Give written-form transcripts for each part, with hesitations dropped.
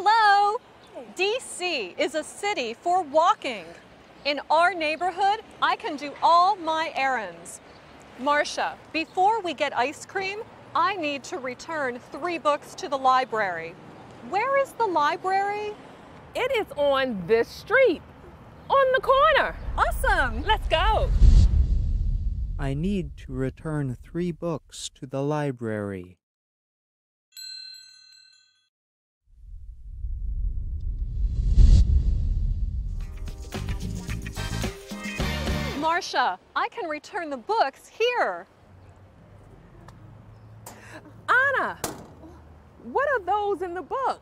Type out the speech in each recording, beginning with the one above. Hello. D.C. is a city for walking. In our neighborhood, I can do all my errands. Marsha, before we get ice cream, I need to return 3 books to the library. Where is the library? It is on this street, on the corner. Awesome. Let's go. I need to return 3 books to the library. Marsha, I can return the books here. Anna, what are those in the book?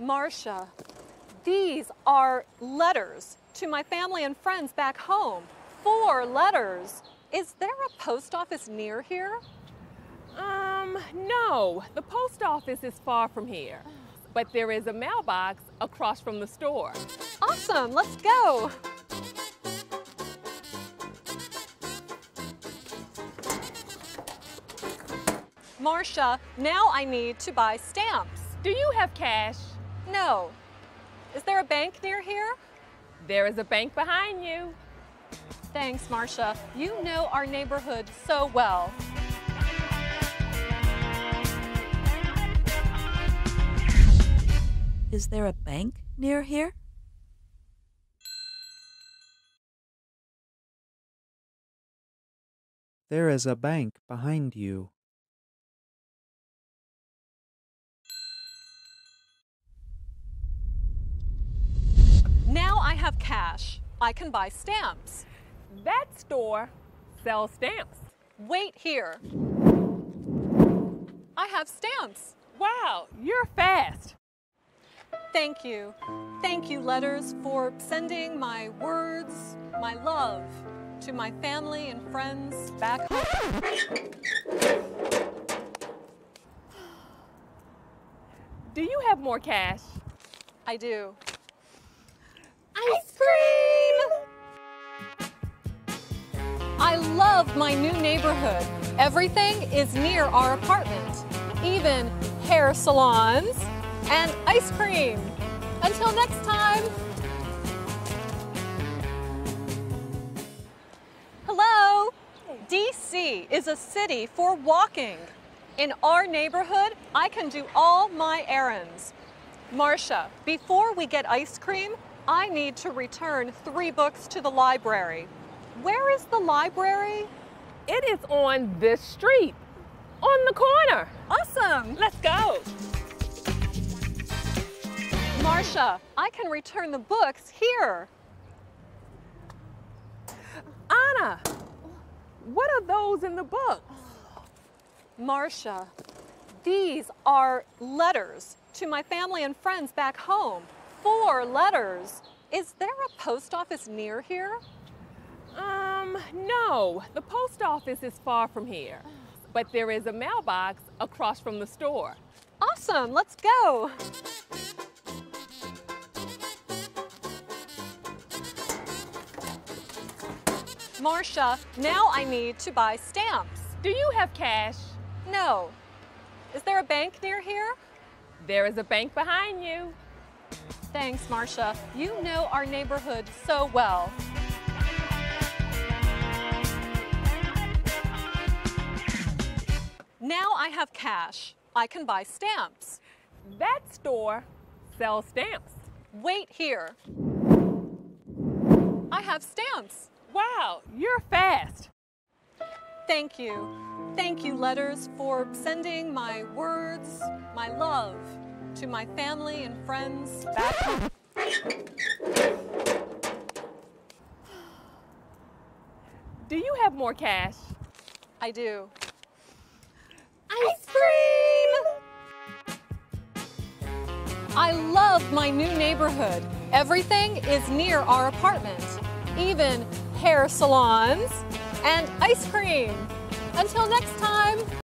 Marsha, these are letters to my family and friends back home. 4 letters. Is there a post office near here? No. The post office is far from here, but there is a mailbox across from the store. Awesome. Let's go. Marsha, now I need to buy stamps. Do you have cash? No. Is there a bank near here? There is a bank behind you. Thanks, Marsha. You know our neighborhood so well. Is there a bank near here? There is a bank behind you. Now I have cash. I can buy stamps. That store sells stamps. Wait here. I have stamps. Wow, you're fast. Thank you. Thank you, letters, for sending my words, my love, to my family and friends back home. Do you have more cash? I do. Ice cream! I love my new neighborhood. Everything is near our apartment, even hair salons and ice cream. Until next time. Hello. D.C. is a city for walking. In our neighborhood, I can do all my errands. Marsha, before we get ice cream, I need to return 3 books to the library. Where is the library? It is on this street, on the corner. Awesome. Let's go. Marsha, I can return the books here. Anna, what are those in the book? Marsha, these are letters to my family and friends back home. 4 letters. Is there a post office near here? No. The post office is far from here, but there is a mailbox across from the store. Awesome. Let's go. Marsha, now I need to buy stamps. Do you have cash? No. Is there a bank near here? There is a bank behind you. Thanks, Marsha. You know our neighborhood so well. Now I have cash. I can buy stamps. That store sells stamps. Wait here. I have stamps. Wow, you're fast. Thank you. Thank you, letters, for sending my words, my love, to my family and friends back home. Do you have more cash? I do. Ice cream! I love my new neighborhood. Everything is near our apartment, even hair salons and ice cream. Until next time.